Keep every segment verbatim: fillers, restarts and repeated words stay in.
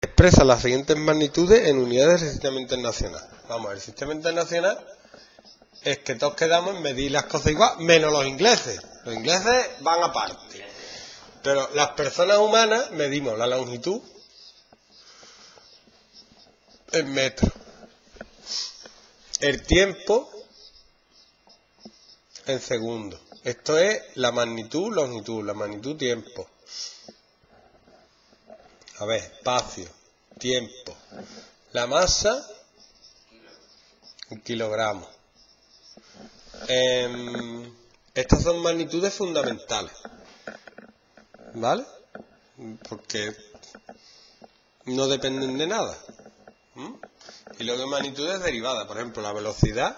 Expresa las siguientes magnitudes en unidades del sistema internacional. Vamos, el sistema internacional es que todos quedamos en medir las cosas igual, menos los ingleses. Los ingleses van aparte. Pero las personas humanas medimos la longitud en metros, el tiempo en segundos. Esto es la magnitud, longitud, la magnitud, tiempo. A ver, espacio, tiempo, la masa, un kilogramo. Eh, estas son magnitudes fundamentales, ¿vale? Porque no dependen de nada. ¿Mm? Y luego hay magnitudes derivadas, por ejemplo, la velocidad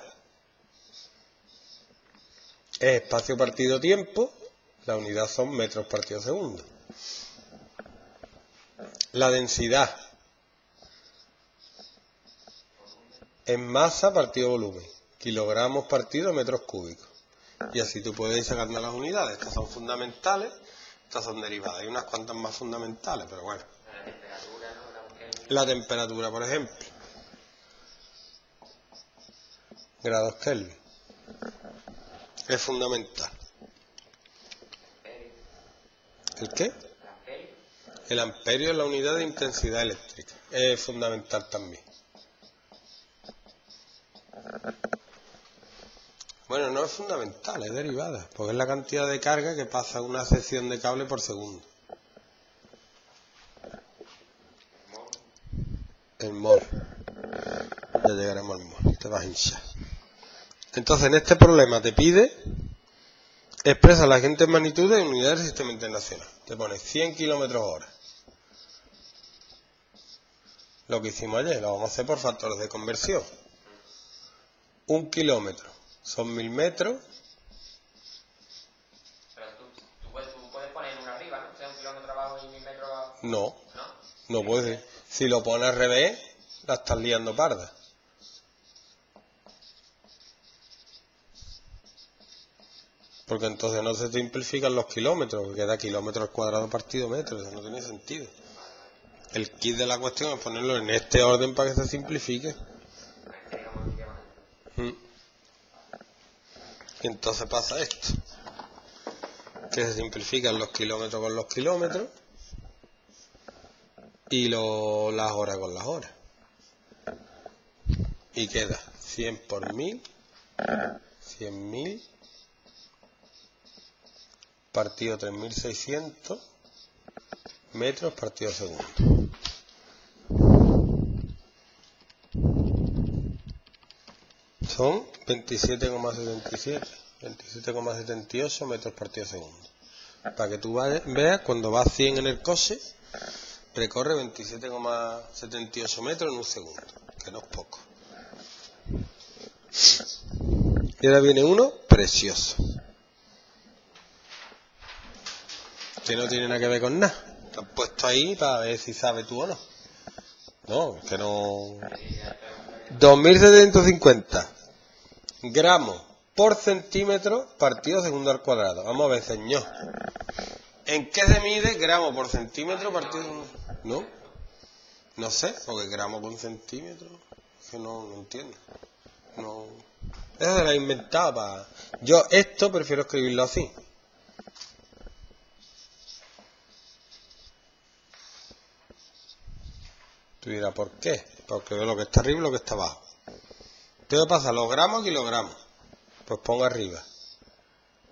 es espacio partido tiempo, la unidad son metros partido segundo. La densidad es masa partido volumen, kilogramos partido metros cúbicos. Y así tú puedes ir sacando las unidades. Estas son fundamentales, estas son derivadas. Hay unas cuantas más fundamentales, pero bueno. La temperatura, por ejemplo. Grados Kelvin. Es fundamental. ¿El qué? El amperio es la unidad de intensidad eléctrica. Es fundamental también. Bueno, no es fundamental, es derivada. Porque es la cantidad de carga que pasa una sección de cable por segundo. El mol. Ya llegaremos al mol. Te vas a hinchar. Entonces, en este problema te pide... Expresa las siguientes magnitudes en unidades del sistema internacional. Te pone cien kilómetros hora. Lo que hicimos ayer, lo vamos a hacer por factores de conversión. Un kilómetro son mil metros. Pero tú, tú, puedes, tú puedes poner uno arriba, ¿no? O sea, un kilómetro abajo y mil metros abajo. No, no, no puedes. Si lo pones al revés, la estás liando parda. Porque entonces no se te simplifican los kilómetros, porque da kilómetros al cuadrado partido metro, eso no tiene sentido. El quid de la cuestión es ponerlo en este orden para que se simplifique. Y entonces pasa esto, que se simplifican los kilómetros con los kilómetros y lo, las horas con las horas. Y queda cien por mil, cien mil... partido tres mil seiscientos metros partido segundo. Son veintisiete coma setenta y siete, veintisiete coma setenta y ocho metros partido segundo. Para que tú vayas, veas, cuando vas cien en el coche, recorre veintisiete coma setenta y ocho metros en un segundo, que no es poco. Y ahora viene uno precioso. Que no tiene nada que ver con nada. Te han puesto ahí para ver si sabes tú o no. No, que no... dos mil setecientos cincuenta gramos por centímetro partido segundo al cuadrado. Vamos a ver, señor. ¿En qué se mide gramo por centímetro partido segundo? No. No sé, porque gramo por centímetro... Que no, no entiendo. No... Eso se lo he inventado para... Yo esto prefiero escribirlo así. Tú dirás, ¿por qué? Porque veo lo que está arriba y lo que está abajo. Tengo que pasar los gramos y kilogramos. Pues pongo arriba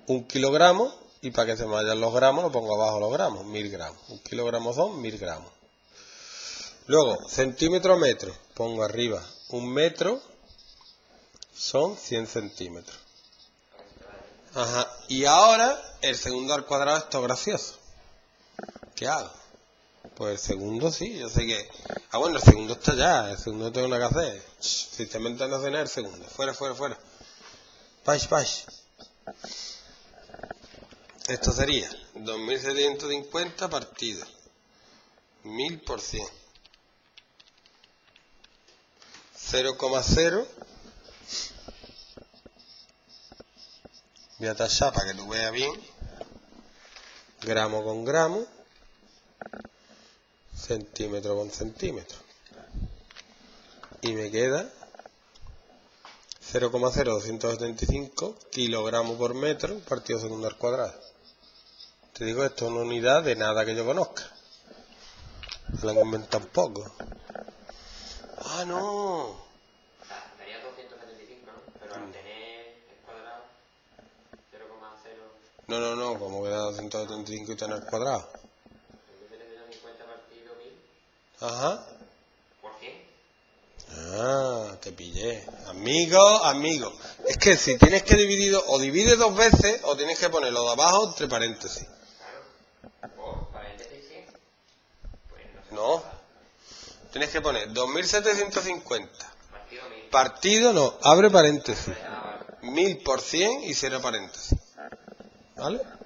un kilogramo y para que se me vayan los gramos lo pongo abajo los gramos, mil gramos. Un kilogramo son mil gramos. Luego, centímetro a metro, pongo arriba un metro, son cien centímetros. Ajá. Y ahora el segundo al cuadrado es todo gracioso. ¿Qué hago? Pues el segundo sí, yo sé que... Ah, bueno, el segundo está ya, el segundo tengo una que hacer. Sistema internacional, el segundo. Fuera, fuera, fuera. Pash, pash. Esto sería dos mil setecientos cincuenta partido mil por cien. cero coma cero. Voy a tachar para que tú veas bien. Gramo con gramo. centímetro con centímetro. Y me queda cero coma cero doscientos setenta y cinco kilogramos por metro partido segundo al cuadrado. Te digo, esto es una unidad de nada que yo conozca. Se la han inventado un poco. ¡Ah, no! Daría doscientos setenta y cinco, ¿no? Pero al tener el cuadrado, cero coma cero... No, no, no, como queda doscientos setenta y cinco y tener el cuadrado. setecientos cincuenta partido mil. Ajá. Ah, te pillé. Amigo, amigo. Es que si tienes que dividirlo, o divide dos veces, o tienes que ponerlo de abajo entre paréntesis. Claro. ¿O paréntesis? Pues no. No. Tienes que poner dos mil setecientos cincuenta. Partido mil. Partido no, abre paréntesis. mil por cien y cierra paréntesis. ¿Vale?